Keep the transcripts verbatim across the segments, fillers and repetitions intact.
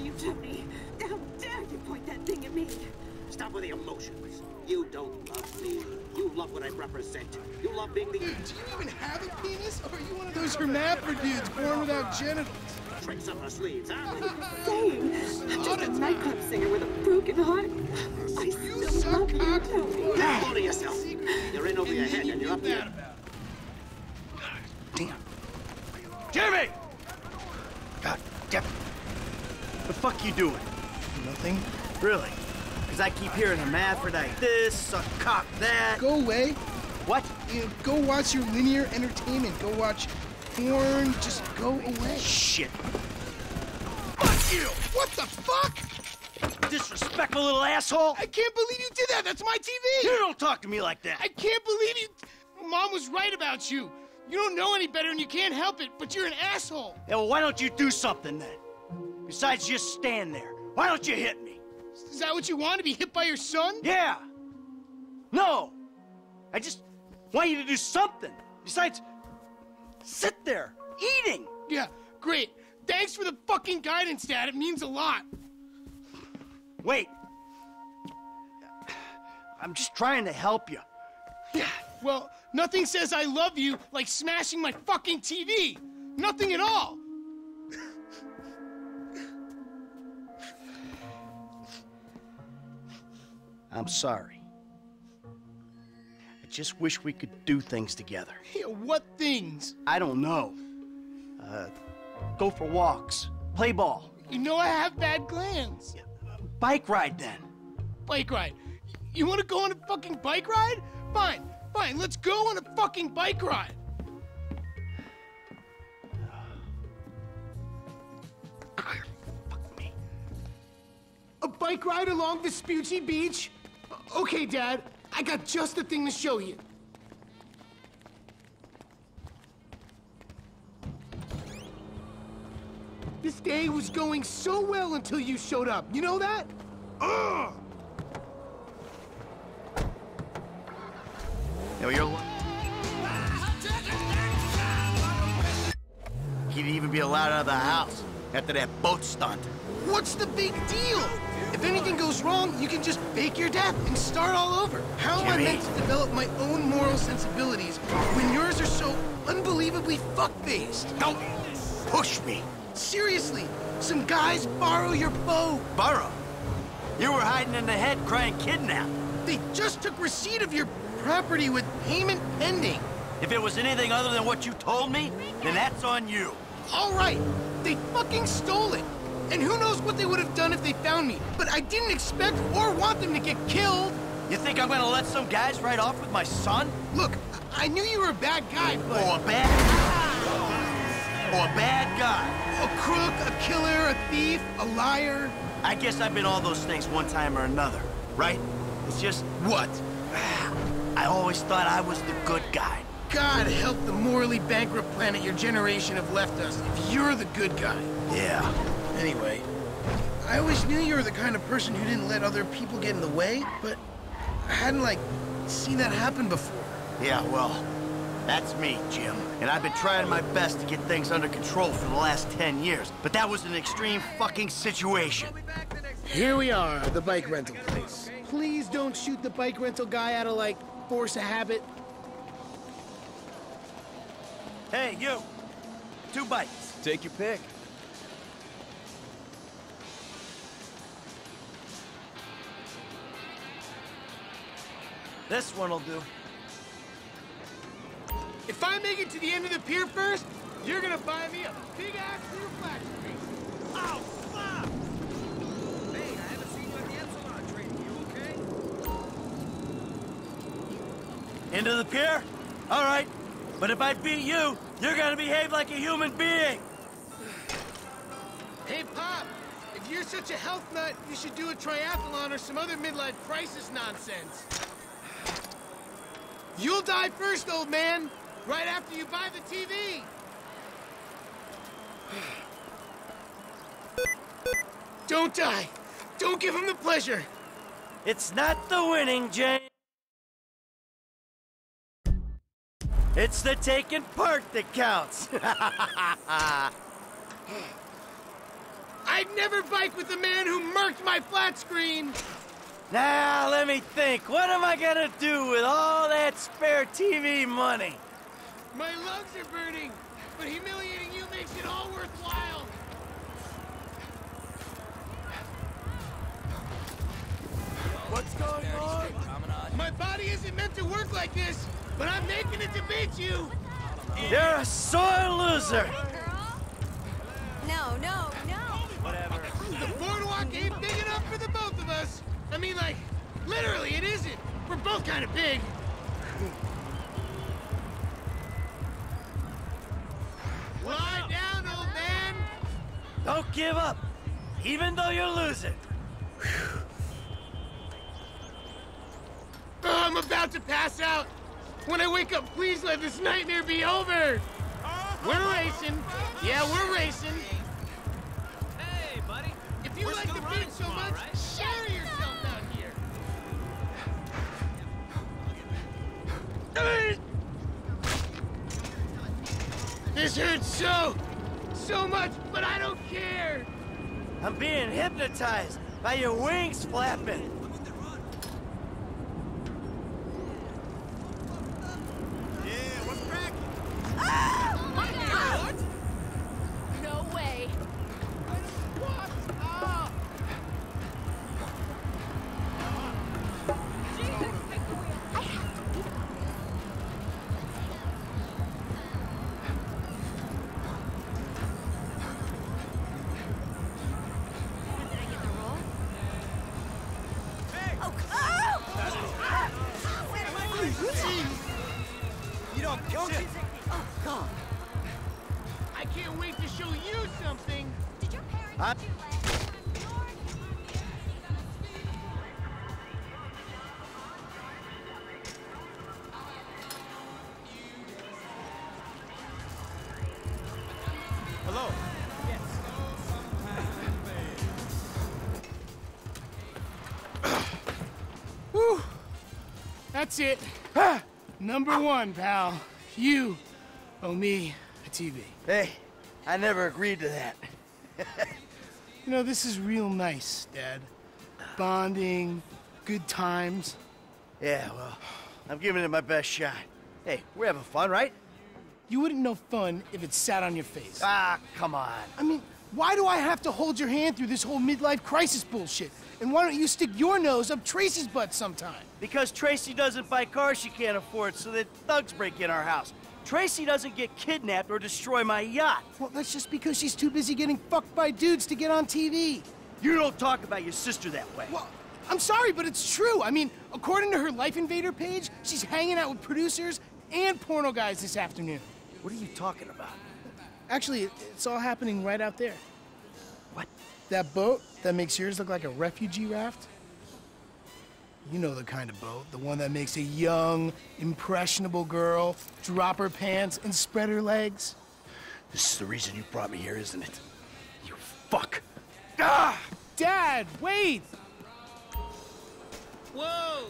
you to me. How dare you point that thing at me? Stop with the emotions. You don't love me. You love what I represent. You love being the... Dude, do you even have a penis? Or are you one of those hermaphrodite dudes born without genitals? Tricks up her sleeves, huh? Same. I'm just a nightclub singer with a broken heart. I still love you, Toby. Hold on yourself. You're in over your head and you're up there. Damn. Jimmy! God damn it. What the fuck you doing? Nothing. Really? Because I keep hearing hermaphrodite this, suck cock that. Go away. What? You know, go watch your linear entertainment. Go watch porn. Just go away. Shit. Fuck you! What the fuck? Disrespectful little asshole. I can't believe you did that. That's my T V. You don't talk to me like that. I can't believe you. Mom was right about you. You don't know any better and you can't help it, but you're an asshole. Yeah, well, why don't you do something then? Besides just stand there. Why don't you hit me? Is that what you want, to be hit by your son? Yeah. No. I just want you to do something. Besides, sit there, eating. Yeah, great. Thanks for the fucking guidance, Dad. It means a lot. Wait. I'm just trying to help you. Yeah. Well, nothing says I love you like smashing my fucking T V. Nothing at all. I'm sorry. I just wish we could do things together. Yeah, what things? I don't know. Uh, go for walks. Play ball. You know I have bad glands. Yeah, bike ride then. Bike ride? You want to go on a fucking bike ride? Fine. Fine, let's go on a fucking bike ride. Fuck me. A bike ride along Vespucci Beach? Okay, Dad, I got just the thing to show you. This day was going so well until you showed up. You know that? Ugh! No, you're He'd even be allowed out of the house after that boat stunt. What's the big deal? If anything goes wrong, you can just fake your death and start all over. How am I meant to develop my own moral sensibilities when yours are so unbelievably fuck-faced? Don't push me. Seriously, some guys borrow your bow. Borrow? You were hiding in the head crying kidnapped. They just took receipt of your property with payment pending. If it was anything other than what you told me, then that's on you. All right, they fucking stole it. And who knows what they would have done if they found me. But I didn't expect or want them to get killed. You think I'm gonna let some guys ride off with my son? Look, I knew you were a bad guy, but... Or a bad... Ah! Or a bad guy. A crook, a killer, a thief, a liar. I guess I've been all those things one time or another, right? It's just... What? I always thought I was the good guy. God help the morally bankrupt planet your generation have left us if you're the good guy. Yeah. Anyway, I always knew you were the kind of person who didn't let other people get in the way, but I hadn't, like, seen that happen before. Yeah, well, that's me, Jim. And I've been trying my best to get things under control for the last ten years, but that was an extreme fucking situation. Here we are, the bike rental place. Please don't shoot the bike rental guy out of, like, force a habit. Hey, you. Two bites. Take your pick. This one'll do. If I make it to the end of the pier first, you're gonna buy me a big ass little flash piece. Oh, fuck! Into the pier? All right. But if I beat you, you're gonna behave like a human being. Hey, Pop, if you're such a health nut, you should do a triathlon or some other midlife crisis nonsense. You'll die first, old man, right after you buy the T V. Don't die. Don't give him the pleasure. It's not the winning, James. It's the taking part that counts. I'd never bike with the man who murked my flat screen! Now, let me think. What am I gonna do with all that spare T V money? My lungs are burning, but humiliating you makes it all worthwhile. What's going on? My body isn't meant to work like this, but I'm making it to beat you! You're a sore loser! Hey, girl. No, no, no! Whatever. The boardwalk ain't big enough for the both of us! I mean, like, literally, it isn't! We're both kind of big! Lie down, old man! Don't give up, even though you're losing! Whew. Oh, I'm about to pass out! When I wake up, please let this nightmare be over! We're racing! Yeah, we're racing! Hey, buddy! If you we're like the beat so much, right? Shatter yourself out here! This hurts so, so much, but I don't care! I'm being hypnotized by your wings flapping! That's it. Number one, pal. You owe me a T V. Hey, I never agreed to that. You know, this is real nice, Dad. Bonding, good times. Yeah, well, I'm giving it my best shot. Hey, we're having fun, right? You wouldn't know fun if it sat on your face. Ah, come on. I mean, why do I have to hold your hand through this whole midlife crisis bullshit? And why don't you stick your nose up Tracey's butt sometime? Because Tracey doesn't buy cars she can't afford, so that thugs break in our house. Tracey doesn't get kidnapped or destroy my yacht. Well, that's just because she's too busy getting fucked by dudes to get on T V. You don't talk about your sister that way. Well, I'm sorry, but it's true. I mean, according to her Life Invader page, she's hanging out with producers and porno guys this afternoon. What are you talking about? Actually, it's all happening right out there. What? That boat that makes yours look like a refugee raft? You know the kind of boat, the one that makes a young, impressionable girl drop her pants and spread her legs. This is the reason you brought me here, isn't it? You fuck. Ah! Dad, wait! Whoa!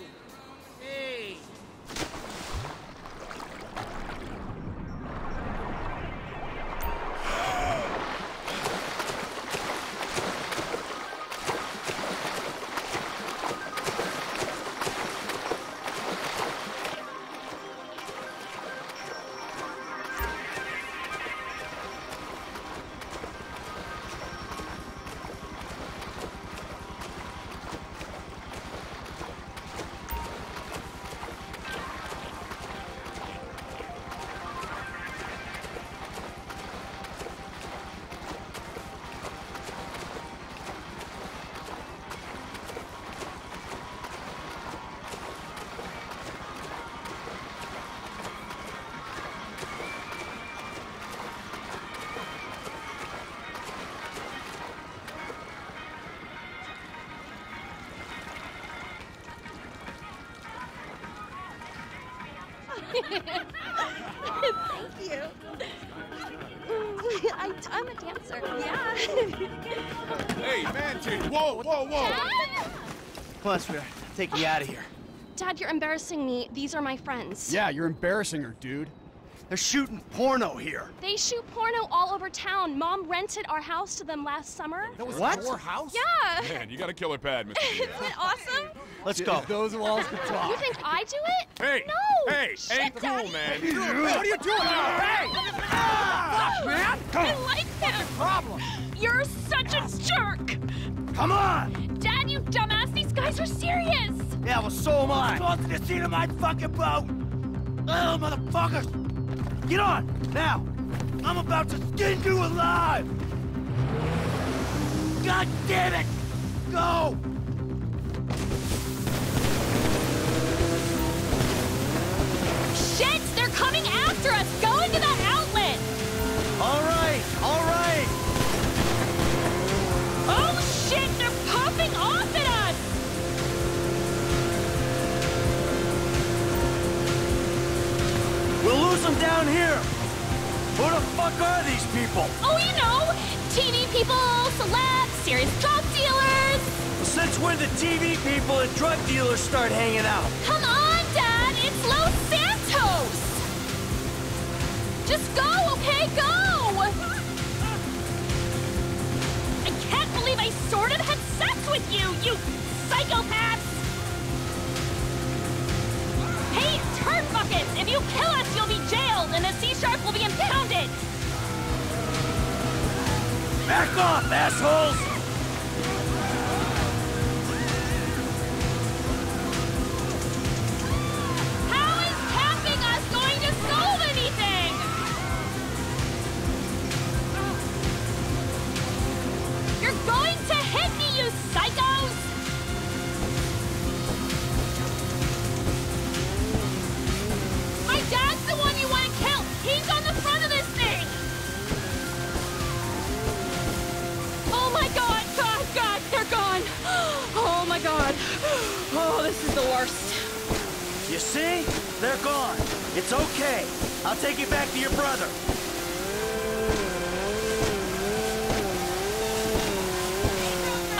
Hey! Thank you. I, I'm a dancer. Yeah. Hey, man, Jimmy. Whoa, whoa, whoa. Dad? Plus, we're taking you out of here. Dad, you're embarrassing me. These are my friends. Yeah, you're embarrassing her, dude. They're shooting porno here. They shoot porno all over town. Mom rented our house to them last summer. That was what? Your house? Yeah. Man, you got a killer pad, Mister Isn't it awesome? Let's go. If those walls could talk. You think I do it? Hey. No. Hey. Shit, ain't cool, Daddy. Man. What are you doing? Hey. Ah, man. Come on. I like that. What's the problem? You're such a jerk. Come on. Dad, you dumbass. These guys are serious. Yeah, well, so am I. Go to the scene of my fucking boat. Oh, motherfuckers. Get on! Now! I'm about to skin you alive! God damn it! Go! Shit! They're coming after us! Go into that outlet! All right! All right! Oh shit! They're popping off at us! We'll lose them down here! Who the fuck are these people? Oh, you know! T V people, celebs, serious drug dealers! Well, since when did T V people and drug dealers start hanging out? Come on, Dad! It's Los Santos! Just go, okay? Go! I can't believe I sort of had sex with you, you psychopaths! Hey, turnbuckets! If you kill us, you'll be jailed, and the sea shark will be impounded! Back off, assholes! How is tapping us going to solve anything? You're going to hit me, you psychos! Dad's the one you want to kill! He's on the front of this thing! Oh my god, god, god, they're gone! Oh my god. Oh, this is the worst. You see? They're gone. It's okay. I'll take you back to your brother.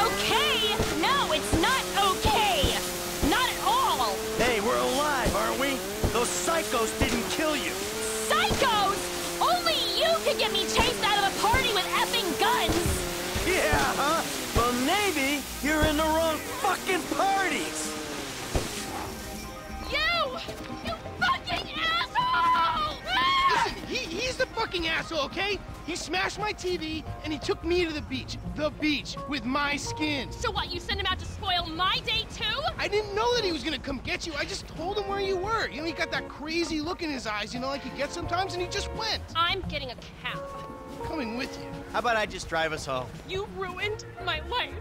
Okay? No, it's not okay! Not at all! Hey, we're alive, aren't we? Those psychos didn't kill you. Psychos? Only you could get me chased out of a party with effing guns. Yeah, huh? Well, maybe you're in the wrong fucking parties. You! You fucking asshole! Ah! Listen, he, he's the fucking asshole, okay? He smashed my T V, and he took me to the beach. The beach, with my skin. So what, you sent him out to spoil my day, too? I didn't know that he was gonna come get you. I just told him where you were. You know, he got that crazy look in his eyes, you know, like he gets sometimes, and he just went. I'm getting a cab. Coming with you. How about I just drive us home? You ruined my life.